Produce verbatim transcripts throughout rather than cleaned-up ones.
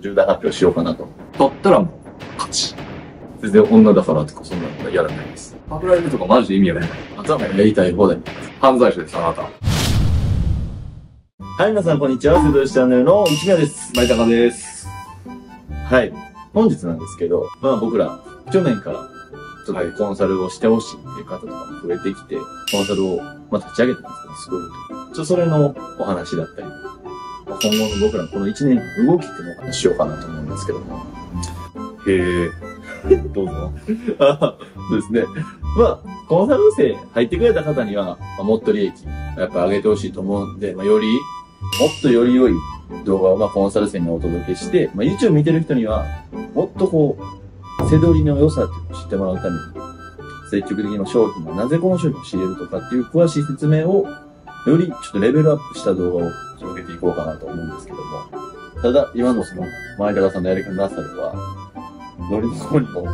重大発表しようかなと。だったらもう、勝ち。全然女だからとか、そんなことはやらないです。パブライブとかマジで意味がない。頭やりたい放題。犯罪者です、あなた。はい、皆さんこんにちは。セドリチャンネルの内宮です。舞高です。はい。本日なんですけど、まあ僕ら、去年から、ちょっとコンサルをしてほしいっていう方とかも増えてきて、コンサルを、まあ、立ち上げたんですけど、スクールと。ちょ、それのお話だったり、まあ、今後の僕らのこのいちねんかんの動きっていうのをお話しようかなと思うんですけども。へぇー。どうぞ。あそうですね。まあ、コンサル生入ってくれた方には、まあ、もっと利益、やっぱ上げてほしいと思うんで、まあ、より、もっとより良い動画を、まあ、コンサル生にお届けして、まあ、YouTube 見てる人には、もっとこう、セドリの良さっていうのを知ってもらうために、積極的な商品がなぜこの商品を仕入れるとかっていう詳しい説明を、よりちょっとレベルアップした動画を届けていこうかなと思うんですけども。ただ、今のその、前方さんのやり方なさでは、乗り物にもな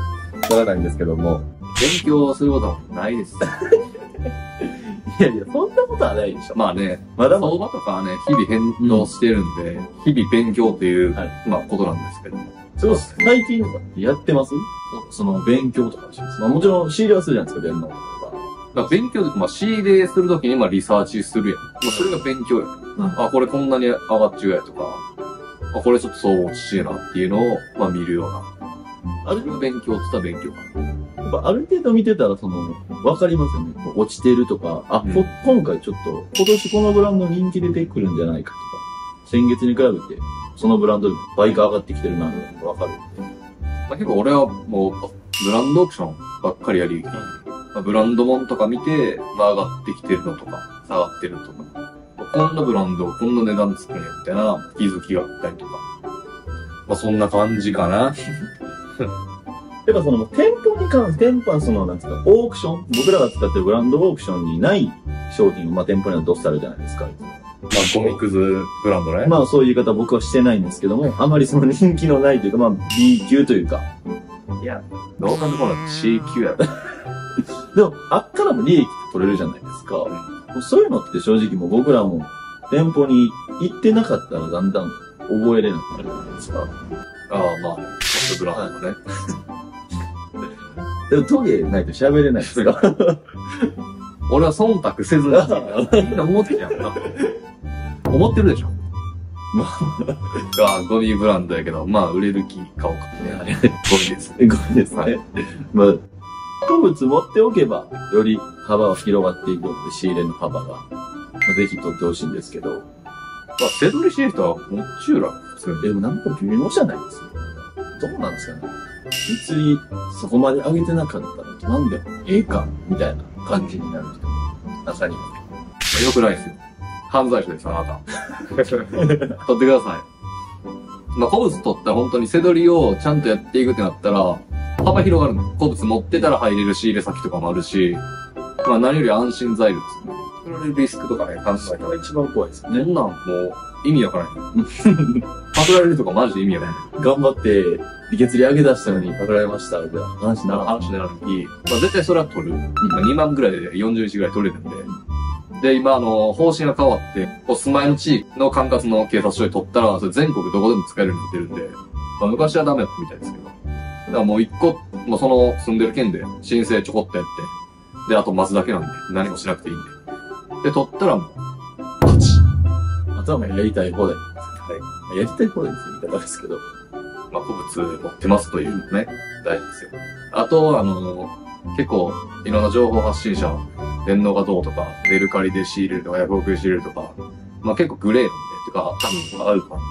らないんですけども。勉強することはないです。いやいや、そんなことはないでしょ。まあね、まだ相場とかはね、日々変動してるんで、うん、日々勉強という、はい、まあことなんですけども。そうです。最近とかってやってます？その、勉強とかします。まあもちろん仕入れはするじゃないですか、電脳とか。だから勉強とか、まあ仕入れするときにまあリサーチするやん。まあそれが勉強やん。うん、あ、これこんなに上がっちゅうやとか、あ、これちょっとそう落ちちゅうなっていうのを、まあ見るような。あれが勉強って言ったら勉強かな。やっぱある程度見てたら、その、わかりますよね。落ちてるとか、あ、うん、今回ちょっと、今年このブランド人気出てくるんじゃないかとか、先月に比べて、そのブランドでも倍が上がってきてるな、みたいなのがわかる。まあ結構俺はもう、ブランドオークションばっかりやり、まあ、ブランドもんとか見て、まあ上がってきてるのとか、下がってるのとか、まあ、こんなブランド、こんな値段つくね、みたいな気づきがあったりとか。まあそんな感じかな。やっぱその、店舗に関して、店舗はその、なんつうか、オークション、僕らが使ってるブランドオークションにない商品を、まあ店舗にはどっさるじゃないですか。まあ、ゴミクズブランドね。まあ、そういう言い方は僕はしてないんですけども、あまりその人気のないというか、まあ、B 級というか。いや、どうかのこの C 級やろ。でも、あっからも利益取れるじゃないですか。うん、そういうのって正直もう僕らも、店舗に行ってなかったらだんだん覚えれなくなるじゃないですか。ああ、まあ、そういうブランドね。でも、トゲないと喋れないですが。俺は忖度せずに、みんな思ってんやんな。思ってるでしょ。まあ、ゴミブランドやけど、まあ、売れる気買おうかね。ゴミです。ゴミですね。はい、まあ、古物持っておけば、より幅は広がっていくので、仕入れの幅が。まあ、ぜひ取ってほしいんですけど。まあ、手取りしてる人は、もちろん、でもなんか微妙じゃないですか。どうなんですかね。別に、そこまで上げてなかったら、なんで、ええか、みたいな感じになる人も、中には。良くないですよ。犯罪者です、あなた。取ってください。まあ、古物取ったら本当に背取りをちゃんとやっていくってなったら、幅広がるの。古物持ってたら入れる仕入れ先とかもあるし、まあ何より安心材料ですね。それよりリスクとかね、考えたら一番怖いですよね。そんなんもう意味わからない。パクられるとかマジで意味わからない。頑張って、月利上げ出したのにパクられました。みたいな話になる。話になるとき、まあ絶対それは取る。まあにまんぐらいでよんじゅういちぐらい取れるんで。で、今、あの、方針が変わって、お住まいの地域の管轄の警察署で取ったら、それ全国どこでも使えるようになってるんで、まあ、昔はダメだったみたいですけど。だからもう一個、もうその住んでる県で申請ちょこっとやって、で、あと待つだけなんで、何もしなくていいんで。で、取ったらもう、勝ち。あとはまあやりたい方で。はい。やりたい方でって言い方ですけど、まあ、古物持ってますというのね、大事ですよ。あと、あの、結構、いろんな情報発信者、電脳がどうとか、メルカリで仕入れるとか、ヤフオクで仕入れるとか、まあ結構グレーなんで、てか、多分アウトなんで、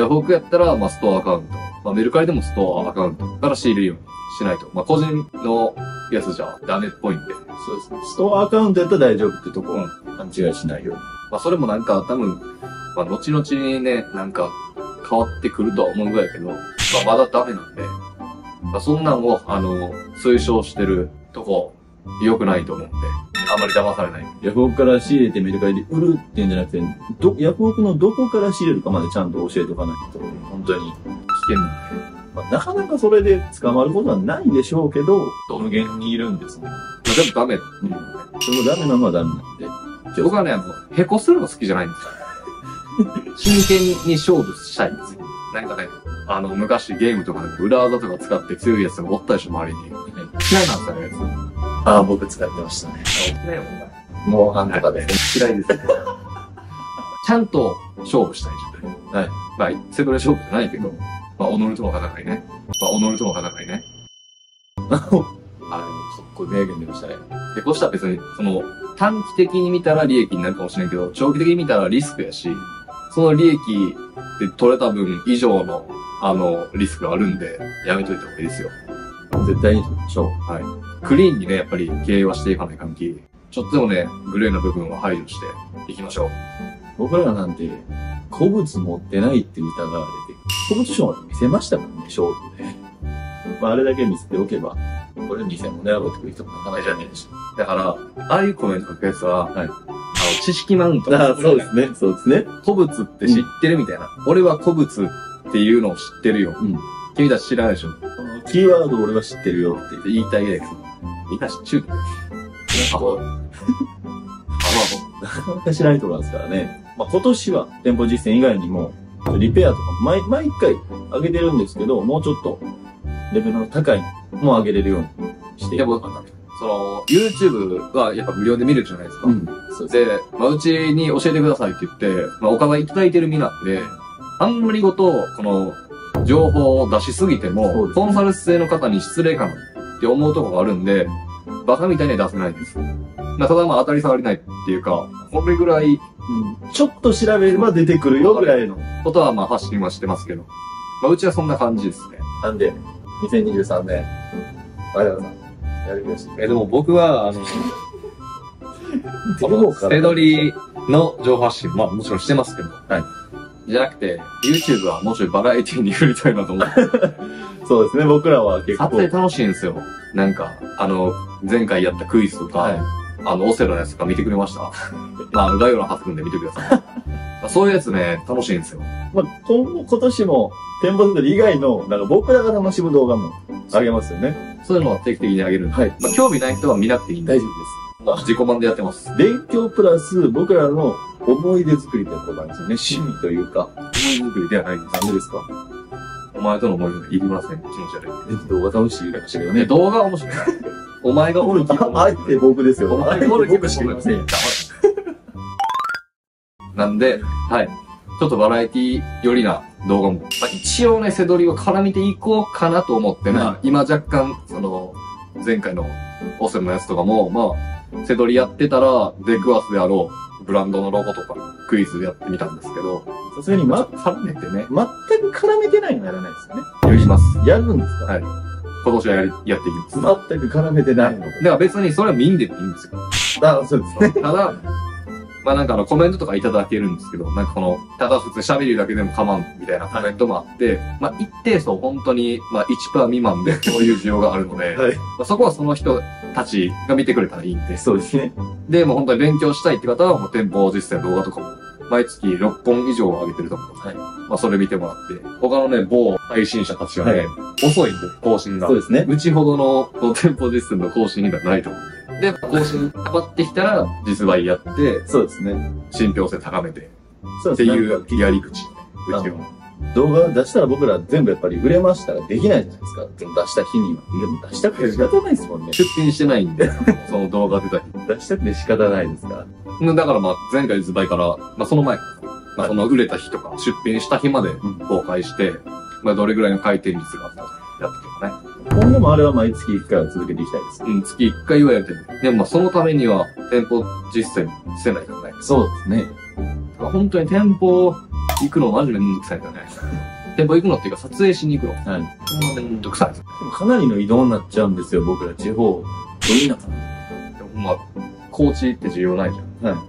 ヤフオクやったら、まあストアアカウント、まあメルカリでもストアアカウントから仕入れるようにしないと、まあ個人のやつじゃダメっぽいんで。そうですね。ストアアカウントやったら大丈夫ってとこ、うん、勘違いしないように。まあそれもなんか多分、まあ後々にね、なんか変わってくるとは思うぐらいやけど、まあまだダメなんで、まあそんなんを、あの、推奨してるとこ、良くないと思うんで、あんまり騙されない。ヤフオクから仕入れてメルカリで売るっていうんじゃなくて、ど、ヤフオクのどこから仕入れるかまでちゃんと教えておかないと、本当に危険なんで、まあ、なかなかそれで捕まることはないでしょうけど、無限にいるんですね。まあでもダメ。うん。でもダメなのはダメなんで。僕はね、もう、へこするの好きじゃないんですよ。真剣に勝負したいんですよ。なんかね、あの、昔ゲームとかでも裏技とか使って強いやつがおったでしょ、周りに。嫌いなんですよね、やつ。ああ、僕使ってましたね。嫌いもんもう、なんとかで。嫌いですね。ちゃんと勝負したいじゃない。はい。まあ、セドレ勝負じゃないけど、まあ、己との戦いね。まあ、己との戦いね。あ、でも、かっこいい名言出ましたね。で、こうしたら別に、その、短期的に見たら利益になるかもしれないけど、長期的に見たらリスクやし、その利益で取れた分以上の、あの、リスクがあるんで、やめといた方がいいですよ。絶対に取りましょう。はい。クリーンにね、やっぱり経営はしていかない関係。ちょっとでもね、グレーな部分は配慮していきましょう。僕らなんて、古物持ってないって疑われて、古物商まで見せましたもんね、ショートで。まあ、あれだけ見せておけば、これ偽物で破ってくる人もなかなかじゃないでしょ。だから、ああいうコメント書くやつは、はい、あの、知識マウント。ああ、そうですね、そうですね。古物って知ってるみたいな。うん、俺は古物っていうのを知ってるよ。うん、君たち知らないでしょ。キーワード俺は知ってるよって言いたいぐらいです。みんな知っちゅう。アホ。アホ。なかなか知らないところなんですからね。まあ、今年は店舗実践以外にも、リペアとか毎、毎回上げてるんですけど、もうちょっと、レベルの高いのも上げれるようにしていこうかな。その、YouTube はやっぱ無料で見るじゃないですか。うん、そうで、まあ、うちに教えてくださいって言って、まあ、お金いただいてる身なんで、あんまりごと、この、情報を出しすぎても、ね、コンサル生の方に失礼かなって思うとこがあるんで、バカみたいには出せないんです。ただまあ当たり障りないっていうか、これぐらい、うん、ちょっと調べれば出てくるよぐらいのことはまあ発信はしてますけど、まあうちはそんな感じですね。なんで、にせんにじゅうさんねん、あれだな、やる気がして。え、でも僕は、あの、このセドリの情報発信、まあもちろんしてますけど、はい。じゃなくて、YouTube はもうちょいバラエティに振りたいなと思って。そうですね、僕らは結構。撮影楽しいんですよ。なんか、あの、前回やったクイズとか、はい、あの、オセロのやつとか見てくれました。まあ、概要欄貼ってくんで見てください。まあ、そういうやつね、楽しいんですよ。まあ、今後、今年も、店舗作り以外の、なんか僕らが楽しむ動画もあげますよね。そういうのは定期的にあげるんで。はい。まあ、興味ない人は見なくていいんで。大丈夫です。自己満でやってます。勉強プラス、僕らの思い出作りということなんですよね。趣味というか。思い出作りではないんです。ダメですか？お前との思い出いりません。気持ち悪い。動画楽しいでしたけどね。動画面白い。お前がおる気が。あえて僕ですよ。お前がおる気がしません。なんで、はい。ちょっとバラエティ寄りな動画も。一応ね、セドリを絡めていこうかなと思って、まあ、今若干、その、前回のオセロのやつとかも、まあ、セドリやってたら、出くわすであろう、ブランドのロゴとか、クイズやってみたんですけど。さすがに、ま、絡めてね。全く絡めてないのやらないですよね。やります。やるんですか？はい。今年はやり、やっていきます。全く絡めてないの。だから別に、それは見んでもいいんですよ。だ、そうですね。ただ、まあなんかあの、コメントとかいただけるんですけど、なんかこの、ただ普通に喋るだけでも構わんみたいなコメントもあって、まあ一定層本当に、まあ いちパーセント 未満でそういう需要があるので、はい、まあそこはその人たちが見てくれたらいいんで。そうですね。で、もう本当に勉強したいって方は、もう店舗実践動画とかも、毎月ろっぽん以上上げてると思うので、はい、まあそれ見てもらって、他のね、某配信者たちはね、はい、遅いんで、更新が。そうですね。うちほどの店舗実践の更新がないと思う。で、更新かかってきたら、実売やって、そうですね。信憑性高めて、そうですね。っていうやり口、うちは。動画出したら僕ら全部やっぱり売れましたらできないじゃないですか。でも出した日には。でも出したくて仕方ないですもんね。出品してないんで、その動画出た日。出したくて仕方ないですから。だからまあ、前回実売から、まあその前から、まあその売れた日とか、出品した日まで公開して、まあどれぐらいの回転率があったかやっていくね。今後もあれは毎月いっかいは続けていきたいです。うん、月いっかいはやってる。でもまあそのためには、店舗実践せないといけない。そうですね。本当に店舗、行くのマジめんどくさいからね。店舗行くのっていうか撮影しに行くの。はい。めんどくさいです。でもかなりの移動になっちゃうんですよ、僕ら地方。いいな。まあ、高知って需要ないじゃん。はい。一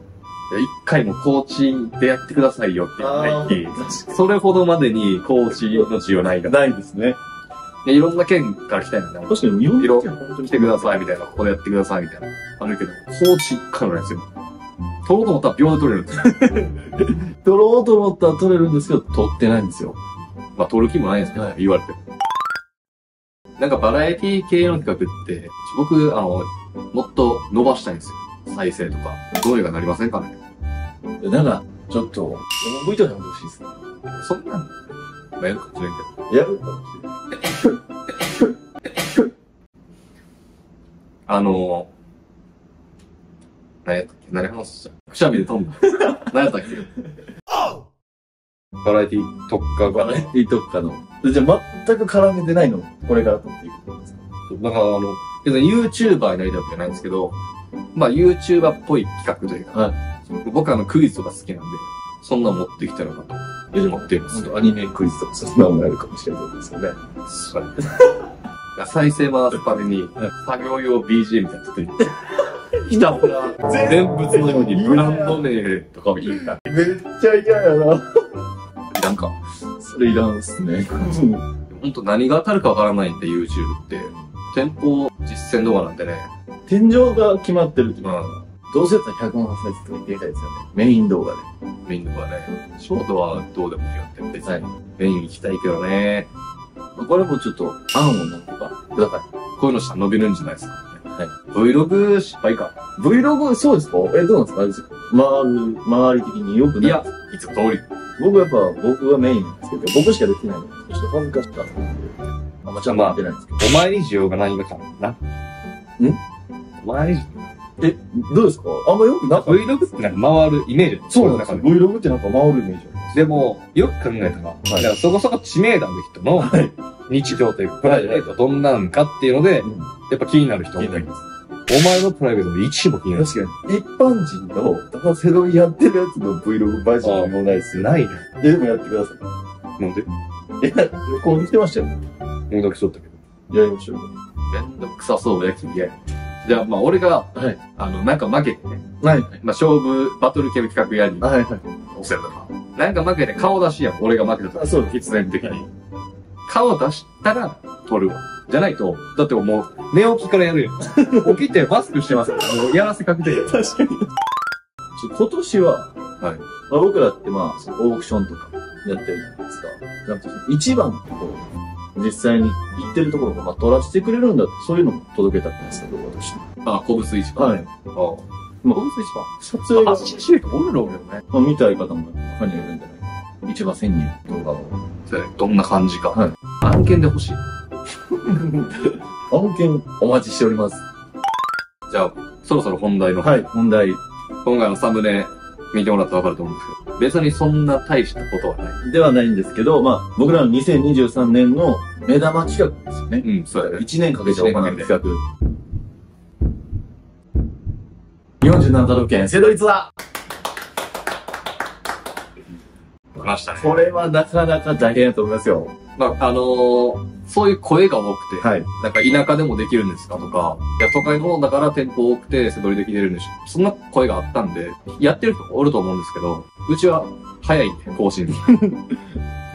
回も高知でやってくださいよって言ってないし、それほどまでに高知の需要ないから。ないですね。いろんな県から来たいんだね。確かに、いろいろ来てくださいみたいな、ここでやってくださいみたいな。あるけど、高知からなんですよ。取ろうと思ったら秒で取れるんですよ。取ろうと思ったら取れるんですけど、取ってないんですよ。まあ、取る気もないんですけど、はい、言われて。なんかバラエティ系の企画って、僕、あの、もっと伸ばしたいんですよ。再生とか。どうにかなりませんかね。なんか、ちょっと、エムブイ とかやめてほしいですね。そんなん、まあ、やるかもしれんけど。やるかもしれん。あのー、何やったっけ、何話したっけ、くしゃみで飛んだ。何やったっけバラエティ特化バラエティ特化の。じゃあ全く絡めてないのこれからとっていくことですか？だからあの、別に YouTuber になりたいわけじゃないんですけど、まあ YouTuber っぽい企画というか、はい、僕はあのクイズとか好きなんで、そんなの持ってきたのかと思っていますと。アニメクイズとかそんなのもやるかもしれないですよね。はい、再生回すために、作業用 ビージーエム みたいなの作って、ひたほら、全部そのようにブランド名とかを言うから。めっちゃ嫌やな。なんか、それいらんっすね。ほんと何が当たるかわからないんで YouTube って。店舗実践動画なんてね。天井が決まってるっていうか、うん、どうせやったらひゃくまん再生とか見てみたいですよね。メイン動画で。メイン動画ね。ショートはどうでもいいよって別に。はい、メイン行きたいけどね。これもちょっと、案をなんとかください。こういうのしたら伸びるんじゃないですか、ね。はい。Vlog 失敗か。Vlog そうですか？え、どうなんですか？周り、周り的に良くない？いや、いつも通り。僕やっぱ、僕がメインなんですけど、僕しかできないので、ちょっと恥ずかしかった。あんまちゃんとやってないんですけど。まあ、お前に需要がないのかな。ん？お前に需要？え、どうですか？あんまよくなんか Vlog ってなんか回るイメージ。そうなんですよ。Vlog ってなんか回るイメージ。でも、よく考えたら、はい、だからそこそこ知名度の人の日常というか、プライベートどんなんかっていうので、やっぱ気になる人多いんです。お前のプライベートの位置も気になる。確かに。一般人の、だからセロンやってるやつの Vlog バージョンもないです。ないね。いや、でもやってください。なんで？いや、旅行に来てましたよ。めんどくそだったけど。やりましょう。めんどくさそうやき嫌い。じゃあ、まあ、俺が、はい、あの、なんか負けてね。はい。まあ、勝負、バトル系の企画やり。はいはい。お世話だから。なんか負けて顔出しやん。俺が負けた時。あ、そうです。必然的に。顔出したら、取るわ。じゃないと、だってもう、寝起きからやるよ。起きてマスクしてますから。もう、やらせ確定。確かに。今年は、はい。まあ、僕らってまあ、オークションとかやってるじゃないですか。なんか、一番のところ。実際に行ってるところが、まあ、撮らせてくれるんだって、そういうのも届けたんですけど、私。ああ、コブス市場。はい。ああ。まあ、コブス市場。撮影が。あ、写真がおるのよね。まあ、見たい方も他にいるんじゃないかな。市場潜入動画を。どんな感じか。はい。案件で欲しい。案件お待ちしております。じゃあ、そろそろ本題の。はい、本題。今回のサムネ。見てもらったらわかると思うんですけど、別にそんな大したことはない。ではないんですけど、まあ、僕らのにせんにじゅうさんねんの目玉企画ですよね。うん、そうや。いちねんかけて行う企画。よんじゅうなな都道府県、制度率は来ましたね。これはなかなか大変だと思いますよ。まあ、あのー、そういう声が多くて、はい、なんか田舎でもできるんですかとか、いや、都会の方だから店舗多くて、背取りできれるんでしょ。そんな声があったんで、やってる人おると思うんですけど、うちは早いんで、更新。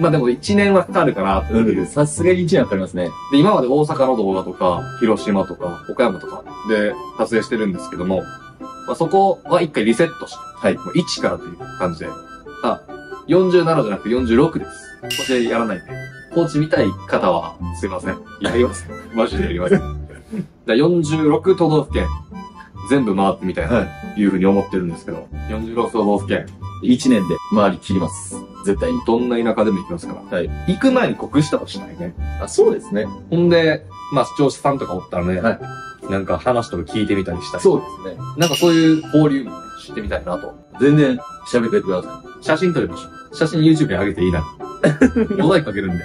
まあでもいちねんはかかるかなっていう。さすがにいちねんはかかりますね。で、今まで大阪の動画とか、広島とか、岡山とかで撮影してるんですけども、まあ、そこは一回リセットして、はい、もういちからという感じで、あ、よんじゅうななじゃなくてよんじゅうろくです。こちらやらないんで。コーチ見たい方は、すいません。やりません。マジでやりません。じゃあよんじゅうろく都道府県、全部回ってみたいな、いうふうに思ってるんですけど、はい、よんじゅうろく都道府県、いちねんで回り切ります。絶対に。どんな田舎でも行きますから。はい。行く前に告知とかしないね。あ、そうですね。ほんで、まあ視聴者さんとかおったらね、はい、なんか話とか聞いてみたりしたり。そうですね。なんかそういう交流も知ってみたいなと。全然喋ってください。写真撮りましょう。写真 YouTube に上げていいな。モザイクかけるんで。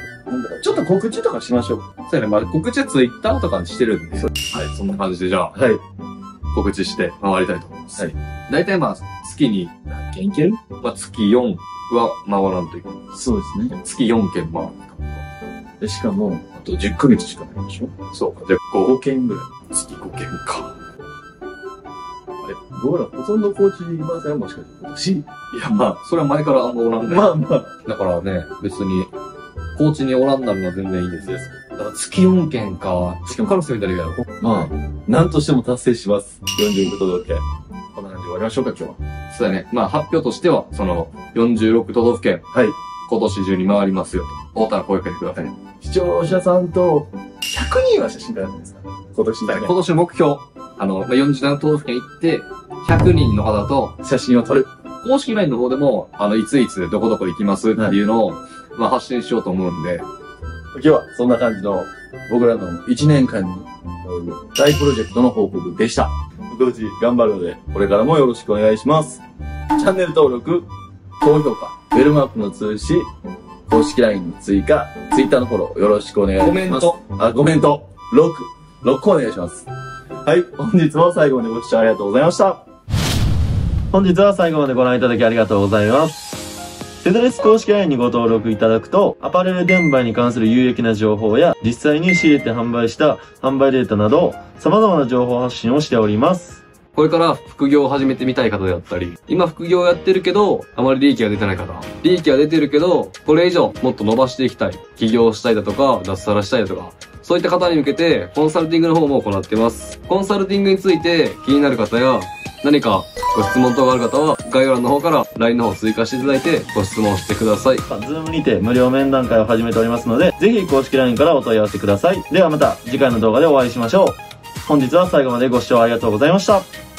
ちょっと告知とかしましょう。そうやね。まあ、告知はツイッターとかにしてるんで。はい、そんな感じで、じゃあ、はい。告知して回りたいと思います。はい。大体まあ、月に何件いける？まあ、月よんは回らんといけない。そうですね。月よんけん回るか。で、しかも、あとじゅっかげつしかないでしょ？そうか。じゃあごけんぐらい。月ごけんか。あれ？僕らほとんどコーチに回せんもしかしてし。いや、まあ、それは前からあんまおらんね。まあまあ。だからね、別に、高知におらんなるのは全然いいんですよ。だから月よんけんか。しかもカロスみたいな。まあ、なんとしても達成します。よんじゅうろく都道府県。こんな感じで終わりましょうか、今日は。そうだね。まあ、発表としては、その、よんじゅうろく都道府県。はい。今年中に回りますよと。おったら声かけてください。視聴者さんと、ひゃくにんは写真撮られるんですか？今年だね。今年の目標。あの、まあ、よんじゅうなな都道府県行って、ひゃくにんの方と写真を撮る。公式ラインの方でも、あの、いついつどこどこ行きますっていうのを、はい、まあ、発信しようと思うんで、今日はそんな感じの僕らのいちねんかんに大プロジェクトの報告でした。僕たち頑張るので、これからもよろしくお願いします。チャンネル登録、高評価、ウェルマップの通知、公式 ライン の追加、Twitter のフォローよろしくお願いします。コメント。あ、コメント。ろく、ろっこお願いします。はい、本日も最後までご視聴ありがとうございました。本日は最後までご覧いただきありがとうございます。テトリス公式 ライン にご登録いただくと、アパレル転売に関する有益な情報や、実際に仕入れて販売した販売データなど、様々な情報発信をしております。これから副業を始めてみたい方であったり、今副業をやってるけど、あまり利益が出てない方、利益が出てるけど、これ以上もっと伸ばしていきたい、起業したいだとか、脱サラしたいだとか、そういった方に向けて、コンサルティングの方も行ってます。コンサルティングについて気になる方や、何かご質問等がある方は、概要欄の方から ライン の方を追加していただいて、ご質問してください。Zoom にて無料面談会を始めておりますので、ぜひ公式 ライン からお問い合わせください。ではまた次回の動画でお会いしましょう。本日は最後までご視聴ありがとうございました。